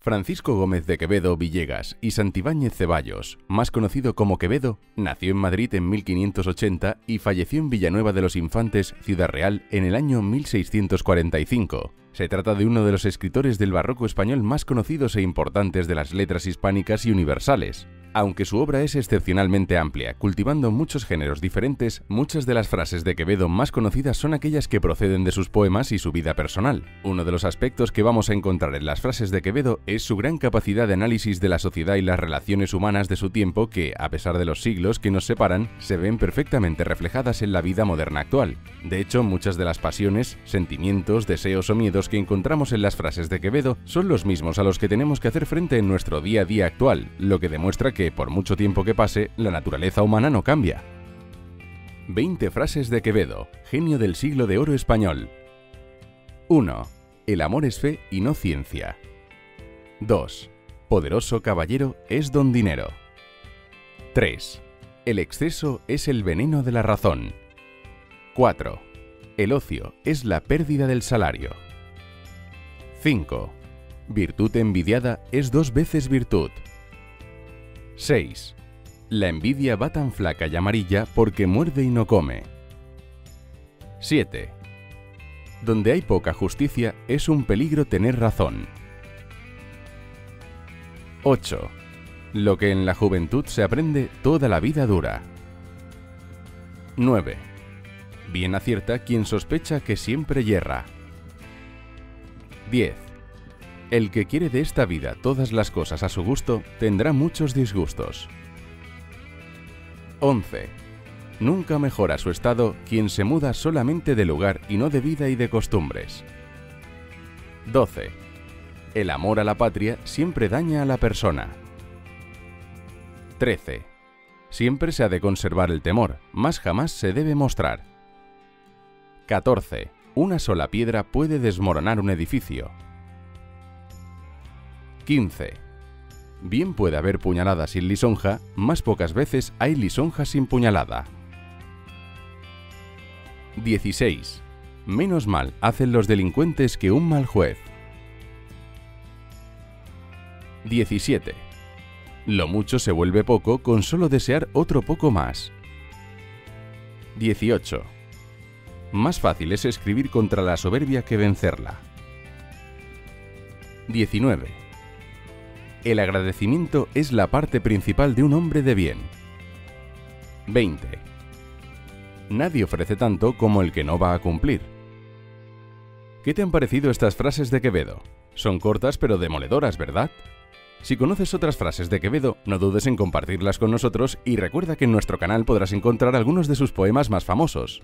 Francisco Gómez de Quevedo Villegas y Santibáñez Cevallos, más conocido como Quevedo, nació en Madrid en 1580 y falleció en Villanueva de los Infantes, Ciudad Real, en el año 1645. Se trata de uno de los escritores del barroco español más conocidos e importantes de las letras hispánicas y universales. Aunque su obra es excepcionalmente amplia, cultivando muchos géneros diferentes, muchas de las frases de Quevedo más conocidas son aquellas que proceden de sus poemas y su vida personal. Uno de los aspectos que vamos a encontrar en las frases de Quevedo es su gran capacidad de análisis de la sociedad y las relaciones humanas de su tiempo que, a pesar de los siglos que nos separan, se ven perfectamente reflejadas en la vida moderna actual. De hecho, muchas de las pasiones, sentimientos, deseos o miedos que encontramos en las frases de Quevedo son los mismos a los que tenemos que hacer frente en nuestro día a día actual, lo que demuestra que, por mucho tiempo que pase, la naturaleza humana no cambia. 20 frases de Quevedo, genio del siglo de oro español. 1. El amor es fe y no ciencia. 2. Poderoso caballero es don dinero. 3. El exceso es el veneno de la razón. 4. El ocio es la pérdida del salario. 5. Virtud envidiada es 2 veces virtud. 6. La envidia va tan flaca y amarilla porque muerde y no come. 7. Donde hay poca justicia es un peligro tener razón. 8. Lo que en la juventud se aprende toda la vida dura. 9. Bien acierta quien sospecha que siempre yerra. 10. El que quiere de esta vida todas las cosas a su gusto tendrá muchos disgustos. 11. Nunca mejora su estado quien se muda solamente de lugar y no de vida y de costumbres. 12. El amor a la patria siempre daña a la persona. 13. Siempre se ha de conservar el temor, más jamás se debe mostrar. 14. Una sola piedra puede desmoronar un edificio. 15. Bien puede haber puñalada sin lisonja, más pocas veces hay lisonja sin puñalada. 16. Menos mal hacen los delincuentes que un mal juez. 17. Lo mucho se vuelve poco con solo desear otro poco más. 18. Más fácil es escribir contra la soberbia que vencerla. 19. El agradecimiento es la parte principal de un hombre de bien. 20. Nadie ofrece tanto como el que no va a cumplir. ¿Qué te han parecido estas frases de Quevedo? Son cortas pero demoledoras, ¿verdad? Si conoces otras frases de Quevedo, no dudes en compartirlas con nosotros y recuerda que en nuestro canal podrás encontrar algunos de sus poemas más famosos.